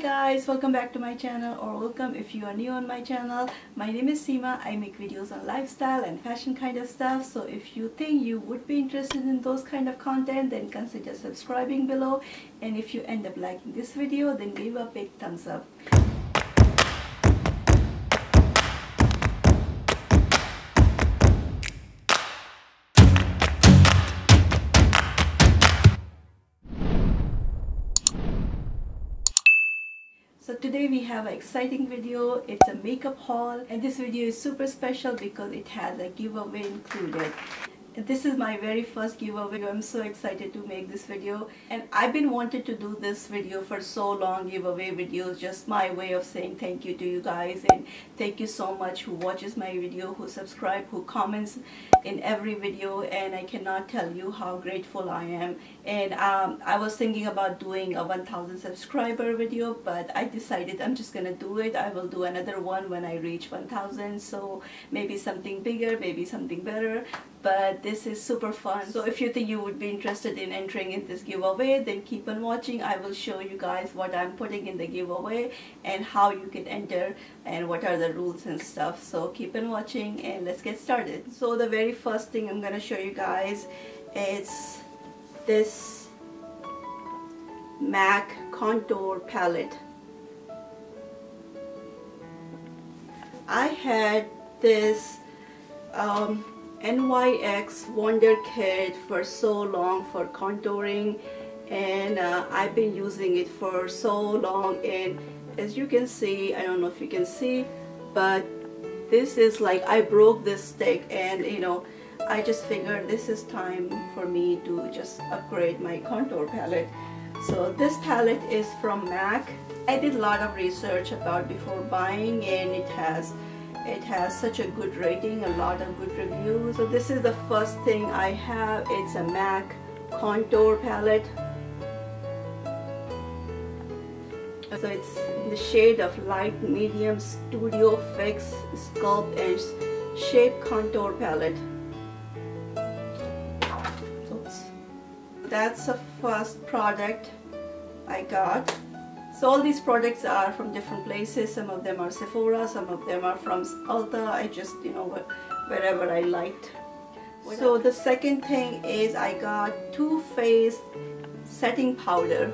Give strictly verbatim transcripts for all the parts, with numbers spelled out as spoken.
Hi guys, welcome back to my channel, or welcome if you are new on my channel. My name is Seema. I make videos on lifestyle and fashion kind of stuff, so if you think you would be interested in those kind of content, then consider subscribing below, and if you end up liking this video, then give a big thumbs up. So today we have an exciting video. It's a makeup haul, and this video is super special because it has a giveaway included. This is my very first giveaway. I'm so excited to make this video, and I've been wanting to do this video for so long. Giveaway videos, just my way of saying thank you to you guys, and thank you so much who watches my video, who subscribe, who comments in every video. And I cannot tell you how grateful I am. And um, I was thinking about doing a one thousand subscriber video, but I decided I'm just gonna do it. I will do another one when I reach one thousand, so maybe something bigger, maybe something better, but this is super fun. So if you think you would be interested in entering in this giveaway, then keep on watching. I will show you guys what I'm putting in the giveaway and how you can enter and what are the rules and stuff. So keep on watching and let's get started. So the very first thing I'm gonna show you guys is this MAC contour palette. I had this um, N Y X Wonder Kit for so long for contouring, and uh, I've been using it for so long, and as you can see, I don't know if you can see, but this is like I broke this stick, and you know, I just figured this is time for me to just upgrade my contour palette. So this palette is from MAC. I did a lot of research about before buying, and it has It has such a good rating, a lot of good reviews. So this is the first thing I have. It's a MAC contour palette. So it's the shade of light medium studio fix sculpt and shape contour palette. Oops. That's the first product I got. So all these products are from different places. Some of them are Sephora, some of them are from Ulta. I just, you know, wherever I liked. So the second thing is I got Too Faced setting powder.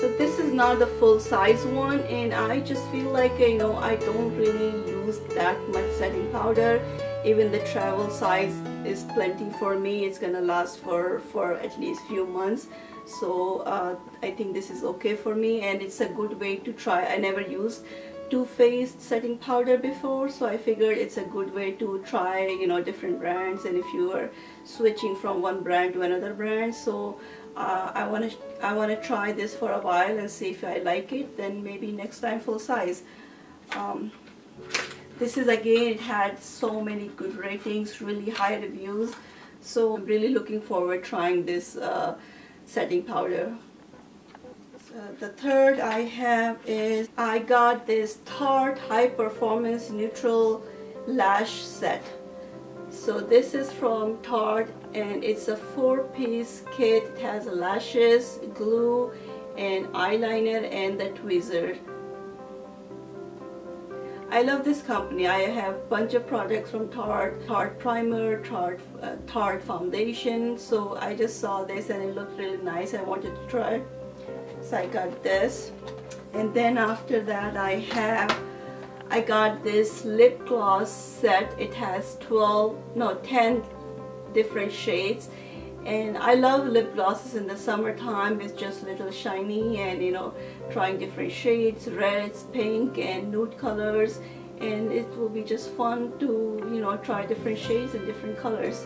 So this is not the full size one, and I just feel like, you know, I don't really use that much setting powder. Even the travel size is plenty for me. It's gonna last for, for at least few months. So uh, I think this is okay for me, and it's a good way to try. I never used Too Faced setting powder before, so I figured it's a good way to try, you know, different brands, and if you are switching from one brand to another brand. So uh, I want to I want to try this for a while and see if I like it, then maybe next time full size. Um, this is again, it had so many good ratings, really high reviews, so I'm really looking forward trying this uh, setting powder. So the third I have is I got this Tarte High Performance Neutral Lash Set. So this is from Tarte, and it's a four-piece kit. It has lashes, glue, and eyeliner, and the tweezer. I love this company. I have a bunch of products from Tarte, Tarte Primer, Tarte, uh, Tarte Foundation. So I just saw this and it looked really nice. I wanted to try it. So I got this. And then after that I have, I got this lip gloss set. It has twelve, no ten different shades. And I love lip glosses in the summertime. It's just little shiny, and you know, trying different shades, reds, pink, and nude colors, and it will be just fun to, you know, try different shades and different colors.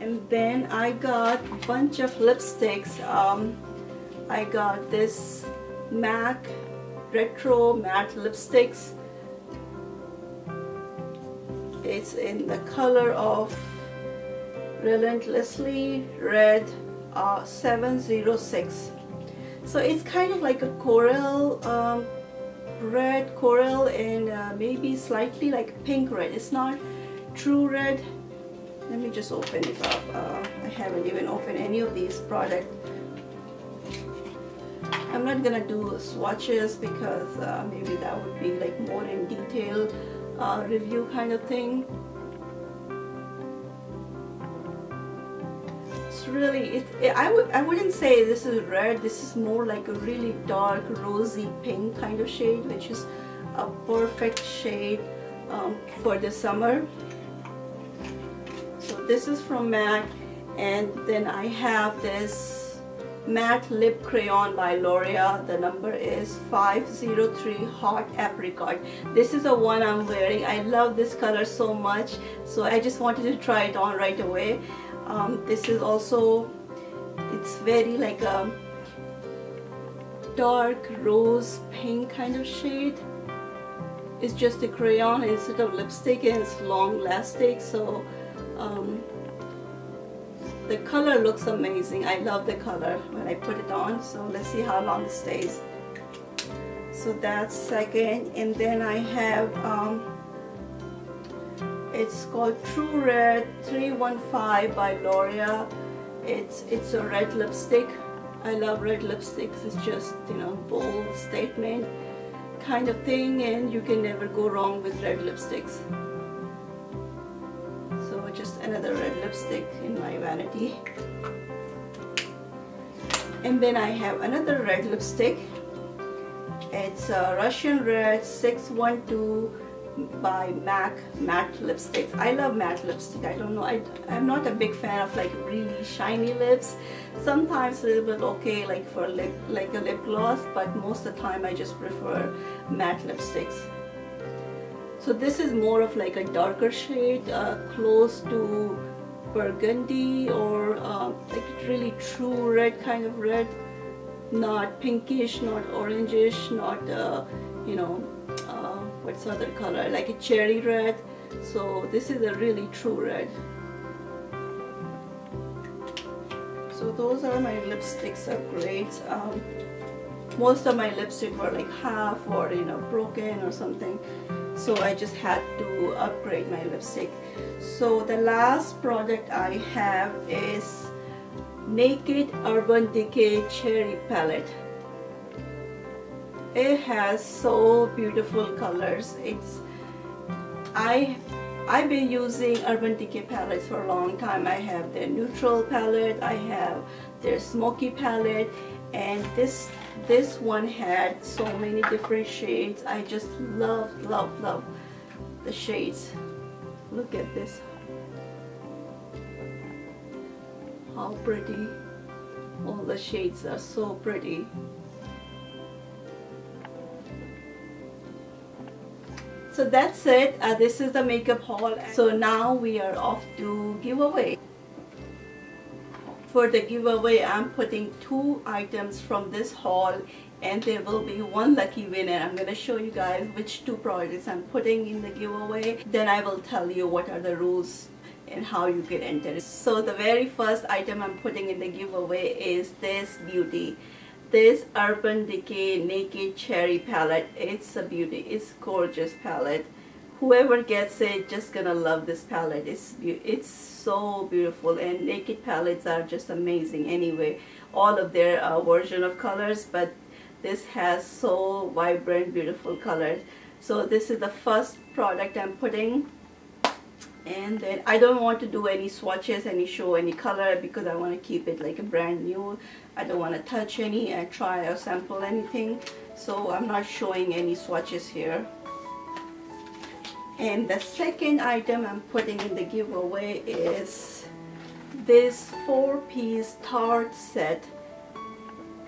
And then I got a bunch of lipsticks. um, I got this MAC Retro Matte Lipsticks. It's in the color of Relentlessly Red uh, seven oh six. So it's kind of like a coral um, red, coral, and uh, maybe slightly like pink red. It's not true red. Let me just open it up. uh, I haven't even opened any of these products. I'm not gonna do swatches because uh, maybe that would be like more in detail uh, review kind of thing. It's really, it, it, I would I wouldn't say this is red. This is more like a really dark rosy pink kind of shade, which is a perfect shade um, for the summer. So this is from MAC, and then I have this Matte Lip Crayon by L'Oreal. The number is five zero three Hot Apricot. This is the one I'm wearing. I love this color so much, so I just wanted to try it on right away. Um, this is also, it's very like a dark rose pink kind of shade. It's just a crayon instead of lipstick, and it's long lasting, so um, the color looks amazing. I love the color when I put it on, so let's see how long it stays. So that's second, and then I have, um, it's called True Red three one five by L'Oreal. It's, it's a red lipstick. I love red lipsticks. It's just, you know, bold statement kind of thing, and you can never go wrong with red lipsticks. Just another red lipstick in my vanity. And then I have another red lipstick. It's a Russian Red six one two by MAC matte lipsticks. I love matte lipstick. I don't know, I, I'm not a big fan of like really shiny lips. Sometimes a little bit okay like for lip, like a lip gloss, but most of the time I just prefer matte lipsticks. So this is more of like a darker shade, uh, close to burgundy or uh, like really true red kind of red, not pinkish, not orangish, not uh, you know, uh, what's the other color, like a cherry red. So this is a really true red. So those are my lipsticks upgrades. Um, most of my lipsticks were like half or, you know, broken or something. So I just had to upgrade my lipstick. So the last product I have is Naked Urban Decay Cherry Palette. It has so beautiful colors. It's I I've been using Urban Decay palettes for a long time. I have their neutral palette, I have their smoky palette, and this this one had so many different shades. I just love love love the shades. Look at this, how pretty. All the shades are so pretty. So that's it. Uh, this is the makeup haul. So now we are off to giveaway. For the giveaway, I'm putting two items from this haul, and there will be one lucky winner. I'm going to show you guys which two products I'm putting in the giveaway. Then I will tell you what are the rules and how you get entered. So the very first item I'm putting in the giveaway is this beauty. This Urban Decay Naked Cherry Palette. It's a beauty. It's gorgeous palette. Whoever gets it, just gonna love this palette. It's it's so beautiful, and Naked palettes are just amazing anyway. All of their uh, version of colors, but this has so vibrant, beautiful colors. So this is the first product I'm putting, and then I don't want to do any swatches, any show, any color, because I want to keep it like a brand new. I don't want to touch any, I try or sample anything. So I'm not showing any swatches here. And the second item I'm putting in the giveaway is this four-piece Tarte set.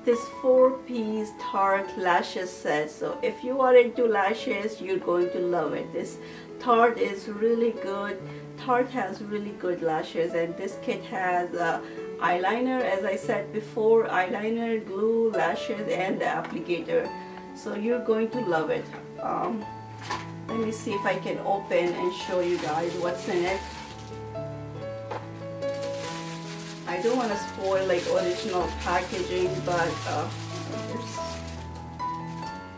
This four-piece Tarte lashes set. So if you are into lashes, you're going to love it. This Tarte is really good. Tarte has really good lashes, and this kit has uh, eyeliner, as I said before, eyeliner, glue, lashes, and the applicator. So you're going to love it. Um, Let me see if I can open and show you guys what's in it. I don't want to spoil like original packaging, but uh,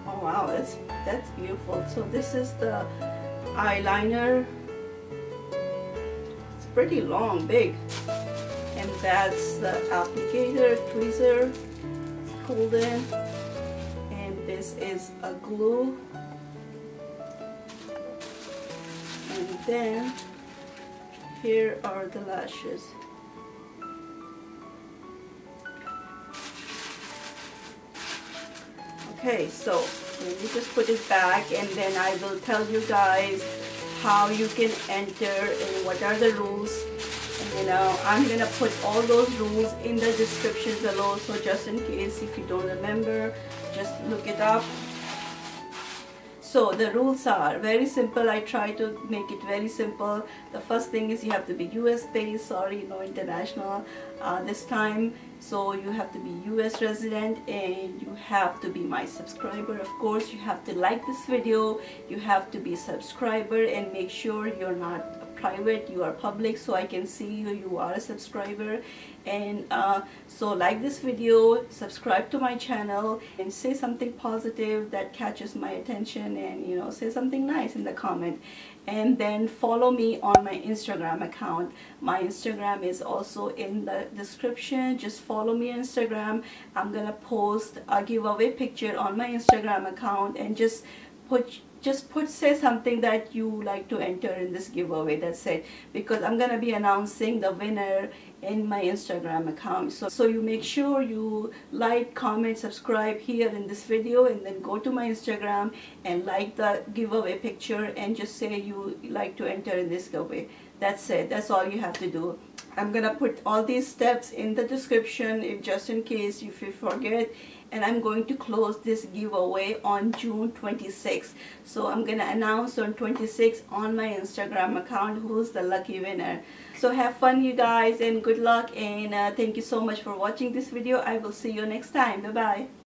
oh wow, that's that's beautiful. So this is the eyeliner. It's pretty long, big, and that's the applicator tweezer. It's golden. This is a glue. And then here are the lashes. Okay, so let me just put this back and then I will tell you guys how you can enter and what are the rules. You know, I'm gonna put all those rules in the description below, so just in case if you don't remember, just look it up. So the rules are very simple. I try to make it very simple. The first thing is you have to be U S based, sorry, no international uh, this time. So you have to be U S resident and you have to be my subscriber. Of course, you have to like this video, you have to be a subscriber, and make sure you're not a private, you are public, so I can see you, you are a subscriber. And uh, so like this video, subscribe to my channel, and say something positive that catches my attention, and you know, say something nice in the comment. And then follow me on my Instagram account. My Instagram is also in the description. Just follow me on Instagram. I'm gonna post a giveaway picture on my Instagram account, and just put just put say something that you like to enter in this giveaway. That's it, because I'm gonna be announcing the winner in my Instagram account. So, so you make sure you like, comment, subscribe here in this video, and then go to my Instagram and like the giveaway picture and just say you like to enter in this giveaway. That's it. That's all you have to do. I'm gonna put all these steps in the description if just in case if you forget. And I'm going to close this giveaway on June twenty-sixth. So I'm gonna announce on twenty-sixth on my Instagram account who's the lucky winner. So have fun, you guys, and good luck, and uh, thank you so much for watching this video. I will see you next time. Bye bye.